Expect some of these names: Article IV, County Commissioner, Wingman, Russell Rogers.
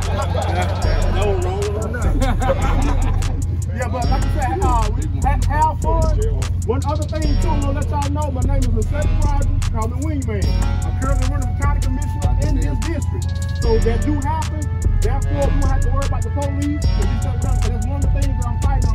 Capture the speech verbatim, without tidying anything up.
No roll or nothing. Yeah, but like I said, uh, we had, have fun. One other thing too, I want to let y'all know, my name is Russell Rogers, call me Wingman. I'm currently running for County Commissioner in this district. So that do happen, therefore we won't have to worry about the police. Because this one of the things that I'm fighting